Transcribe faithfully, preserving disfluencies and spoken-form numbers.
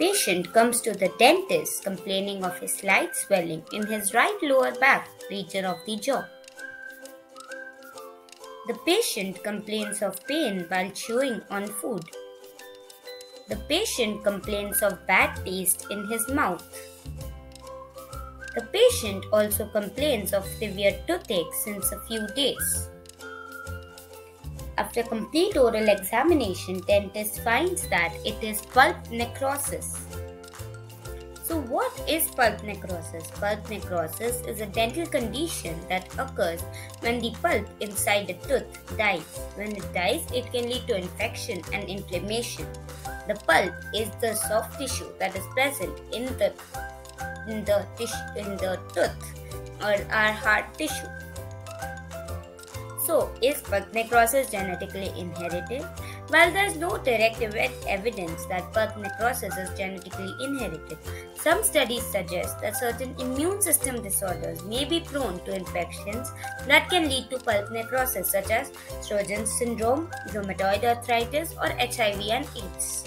Patient comes to the dentist complaining of his light swelling in his right lower back region of the jaw. The patient complains of pain while chewing on food. The patient complains of bad taste in his mouth. The patient also complains of severe toothache since a few days. After complete oral examination, dentist finds that it is pulp necrosis. So what is pulp necrosis? Pulp necrosis is a dental condition that occurs when the pulp inside the tooth dies. When it dies, it can lead to infection and inflammation. The pulp is the soft tissue that is present in the in the tissue in the tooth or our hard tissue. So, is pulp necrosis genetically inherited? While there is no direct evidence that pulp necrosis is genetically inherited, some studies suggest that certain immune system disorders may be prone to infections that can lead to pulp necrosis, such as Sjögren's syndrome, rheumatoid arthritis, or H I V and AIDS.